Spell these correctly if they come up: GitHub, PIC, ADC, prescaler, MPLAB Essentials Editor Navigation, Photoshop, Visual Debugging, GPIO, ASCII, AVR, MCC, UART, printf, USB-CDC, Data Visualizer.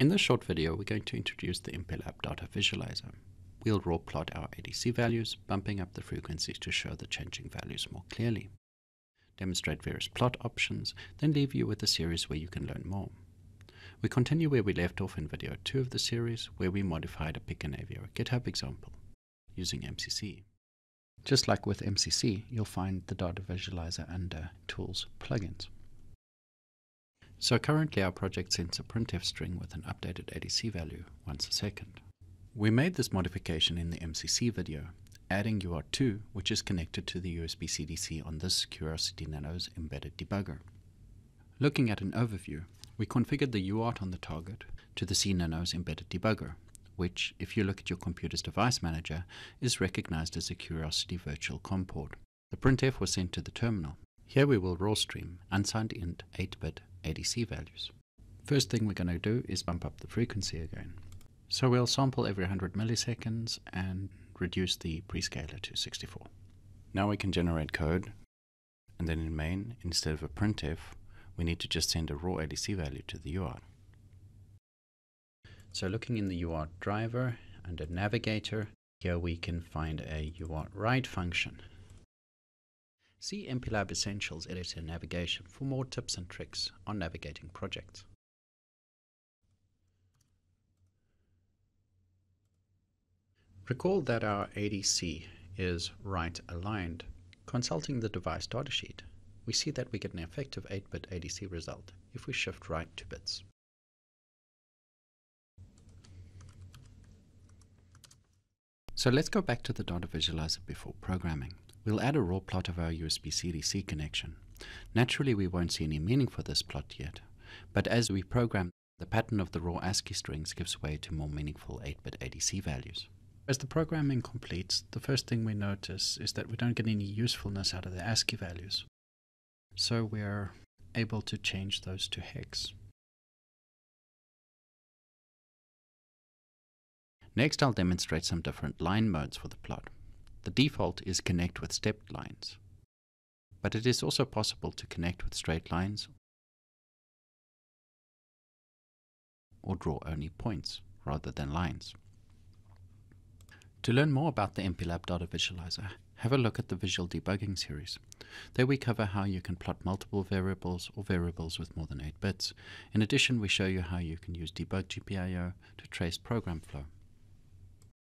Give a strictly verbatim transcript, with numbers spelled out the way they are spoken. In this short video, we're going to introduce the MPLAB Data Visualizer. We'll raw plot our A D C values, bumping up the frequencies to show the changing values more clearly, demonstrate various plot options, then leave you with a series where you can learn more. We continue where we left off in video two of the series, where we modified a P I C and A V R GitHub example using M C C. Just like with M C C, you'll find the Data Visualizer under Tools Plugins. So currently our project sends a printf string with an updated A D C value once a second. We made this modification in the M C C video, adding U A R T two, which is connected to the U S B C D C on this Curiosity Nano's embedded debugger. Looking at an overview, we configured the U A R T on the target to the C Nano's embedded debugger, which, if you look at your computer's device manager, is recognized as a Curiosity virtual COM port. The printf was sent to the terminal. Here we will raw stream unsigned int eight bit A D C values. First thing we're going to do is bump up the frequency again. So we'll sample every one hundred milliseconds and reduce the prescaler to sixty-four. Now we can generate code, and then in main, instead of a printf, we need to just send a raw A D C value to the U A R T. So looking in the U A R T driver under navigator, here we can find a U A R T write function. See MPLAB Essentials Editor Navigation for more tips and tricks on navigating projects. Recall that our A D C is right aligned. Consulting the device datasheet, we see that we get an effective eight bit A D C result if we shift right two bits. So let's go back to the Data Visualizer before programming. We'll add a raw plot of our U S B C D C connection. Naturally, we won't see any meaning for this plot yet, but as we program, the pattern of the raw ASCII strings gives way to more meaningful eight bit A D C values. As the programming completes, the first thing we notice is that we don't get any usefulness out of the ASCII values. So we're able to change those to hex. Next, I'll demonstrate some different line modes for the plot. The default is connect with stepped lines, but it is also possible to connect with straight lines or draw only points rather than lines. To learn more about the MPLAB Data Visualizer, have a look at the Visual Debugging series. There we cover how you can plot multiple variables or variables with more than eight bits. In addition, we show you how you can use debug G P I O to trace program flow.